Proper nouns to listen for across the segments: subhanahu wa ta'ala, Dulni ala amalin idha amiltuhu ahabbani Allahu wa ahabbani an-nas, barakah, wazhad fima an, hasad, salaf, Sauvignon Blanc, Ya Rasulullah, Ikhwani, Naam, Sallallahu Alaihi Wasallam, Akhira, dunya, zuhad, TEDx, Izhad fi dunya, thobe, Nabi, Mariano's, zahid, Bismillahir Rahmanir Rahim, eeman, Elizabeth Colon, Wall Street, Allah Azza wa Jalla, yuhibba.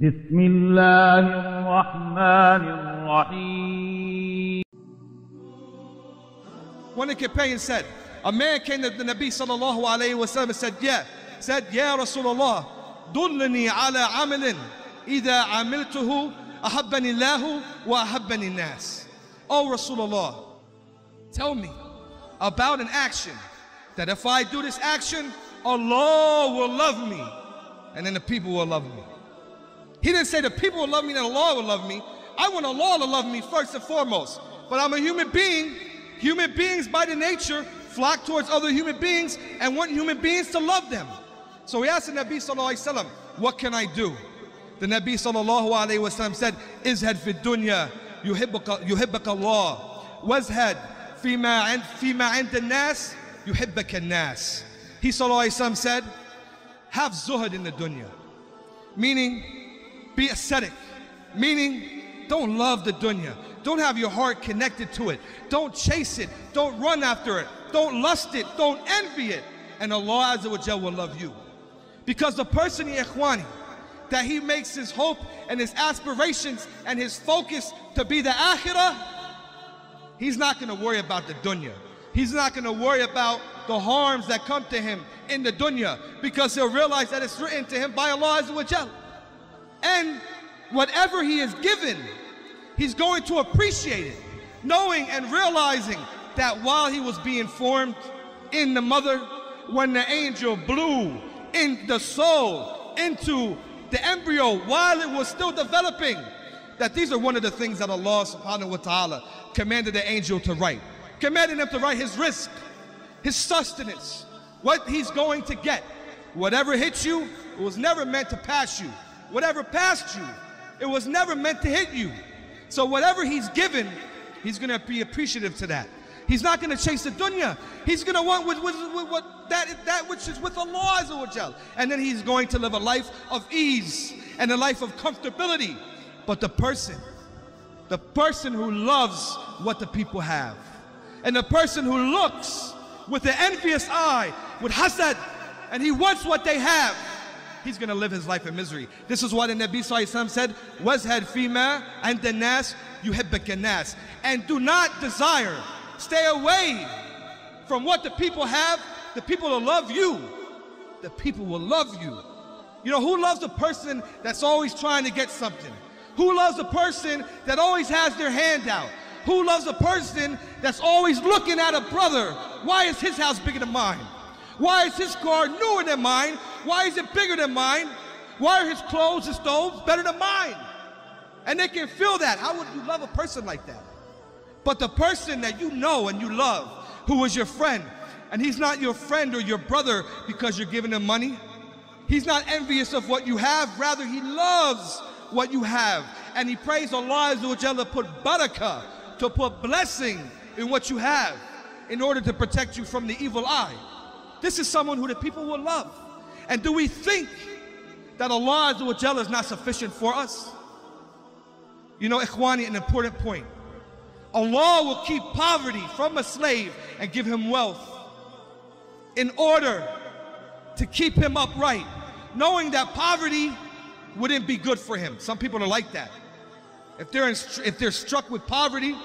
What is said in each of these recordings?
Bismillahir Rahmanir Rahim. One of the companions said, a man came to the Nabi Sallallahu Alaihi Wasallam and said, Ya Rasulullah, Dulni ala amalin idha amiltuhu ahabbani Allahu wa ahabbani an-nas. Oh Rasulullah, tell me about an action that if I do this action, Allah will love me and then the people will love me. He didn't say the people will love me and Allah will love me. I want Allah to love me first and foremost. But I'm a human being. Human beings by their nature flock towards other human beings and want human beings to love them. So we asked the Nabi Sallallahu Alaihi Wasallam, what can I do? The Nabi Sallallahu Alaihi Wasallam said, Izhad fi dunya, yuhibba Allah, wazhad fima an the nas, yuhibba an-nas. He Sallallahu Alaihi Wasallam said, have zuhad in the dunya, meaning be ascetic, meaning don't love the dunya. Don't have your heart connected to it. Don't chase it. Don't run after it. Don't lust it. Don't envy it. And Allah Azza wa Jalla will love you. Because the person, Ikhwani, that he makes his hope and his aspirations and his focus to be the Akhira, he's not going to worry about the dunya. He's not going to worry about the harms that come to him in the dunya, because he'll realize that it's written to him by Allah Azza wa Jalla. And whatever he is given, he's going to appreciate it, knowing and realizing that while he was being formed in the mother, when the angel blew in the soul into the embryo while it was still developing, that these are one of the things that Allah subhanahu wa ta'ala commanded the angel to write, commanded him to write his risk, his sustenance, what he's going to get. Whatever hits you, it was never meant to pass you. Whatever passed you, it was never meant to hit you. So whatever he's given, he's going to be appreciative to that. He's not going to chase the dunya. He's going to want that which is with Allah Azza wa Jalla. And then he's going to live a life of ease and a life of comfortability. But the person who loves what the people have, and the person who looks with an envious eye, with hasad, and he wants what they have, he's going to live his life in misery. This is why the Nabi Sallallahu Alaihi Wasallam said, wazhad fima an the nas, yuhibbak an-nas. And do not desire, stay away from what the people have. The people will love you. The people will love you. You know, who loves a person that's always trying to get something? Who loves a person that always has their hand out? Who loves a person that's always looking at a brother? Why is his house bigger than mine? Why is his car newer than mine? Why is it bigger than mine? Why are his clothes and stoves better than mine? And they can feel that. How would you love a person like that? But the person that you know and you love, who is your friend, and he's not your friend or your brother because you're giving him money. He's not envious of what you have. Rather, he loves what you have. And he prays Allah Azza wa Jalla to put barakah, to put blessing in what you have in order to protect you from the evil eye. This is someone who the people will love. And do we think that Allah Azza wa Jalla is not sufficient for us? You know, Ikhwani, an important point. Allah will keep poverty from a slave and give him wealth in order to keep him upright, knowing that poverty wouldn't be good for him. Some people are like that. If they're struck with poverty,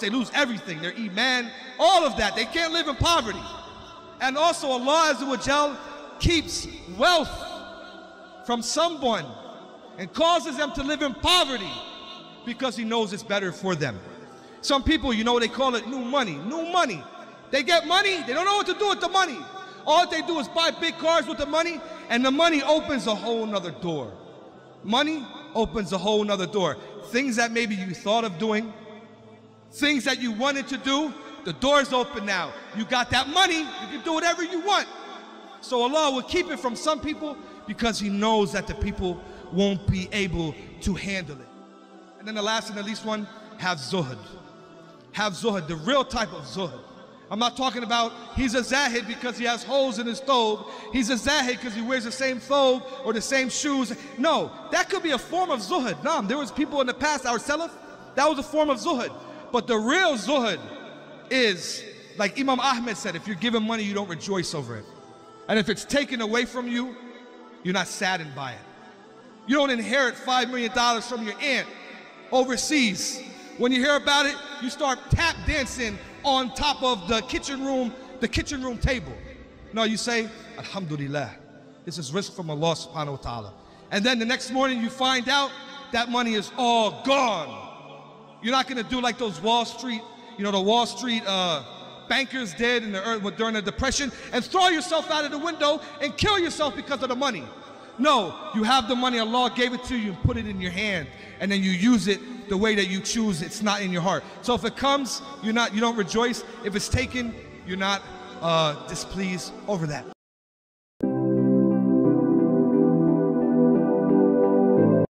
they lose everything, their eeman, all of that. They can't live in poverty. And also Allah Azza wa Jalla keeps wealth from someone and causes them to live in poverty because he knows it's better for them. Some people, you know, they call it new money. New money. They get money, they don't know what to do with the money. All they do is buy big cars with the money, and the money opens a whole nother door. Money opens a whole nother door. Things that maybe you thought of doing, things that you wanted to do, the door's open now. You got that money, you can do whatever you want. So Allah will keep it from some people because he knows that the people won't be able to handle it. And then the last and the least one, have zuhad. Have zuhad, the real type of zuhad. I'm not talking about he's a zahid because he has holes in his thobe. He's a zahid because he wears the same thobe or the same shoes. No, that could be a form of zuhad. Naam, there was people in the past, our salaf, that was a form of zuhad. But the real zuhad is, like Imam Ahmed said, if you're given money, you don't rejoice over it. And if it's taken away from you, you're not saddened by it. You don't inherit $5 million from your aunt overseas. When you hear about it, you start tap dancing on top of the kitchen room table. No, you say, Alhamdulillah, this is risk from Allah subhanahu wa ta'ala. And then the next morning you find out that money is all gone. You're not gonna do like those Wall Street, you know, the Wall Street bankers did in the during the Depression and throw yourself out of the window and kill yourself because of the money. No, you have the money, Allah gave it to you, and put it in your hand, and then you use it the way that you choose. It's not in your heart. So if it comes, you don't rejoice. If it's taken, you're not displeased over that.